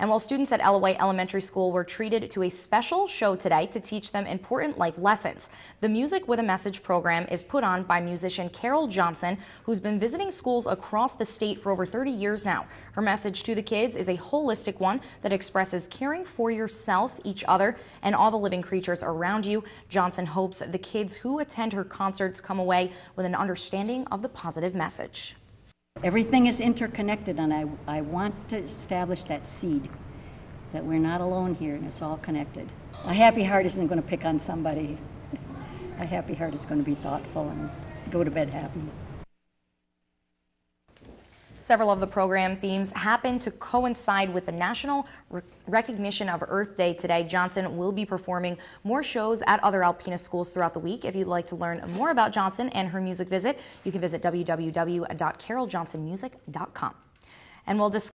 And while students at Ella White Elementary School were treated to a special show today to teach them important life lessons, the Music with a Message program is put on by musician Carol Johnson, who's been visiting schools across the state for over 30 years now. Her message to the kids is a holistic one that expresses caring for yourself, each other, and all the living creatures around you. Johnson hopes the kids who attend her concerts come away with an understanding of the positive message. Everything is interconnected, and I want to establish that seed that we're not alone here and it's all connected. A happy heart isn't going to pick on somebody. A happy heart is going to be thoughtful and go to bed happy. Several of the program themes happen to coincide with the National Recognition of Earth Day today. Johnson will be performing more shows at other Alpena schools throughout the week. If you'd like to learn more about Johnson and her music visit, you can visit www.caroljohnsonmusic.com. And we'll discuss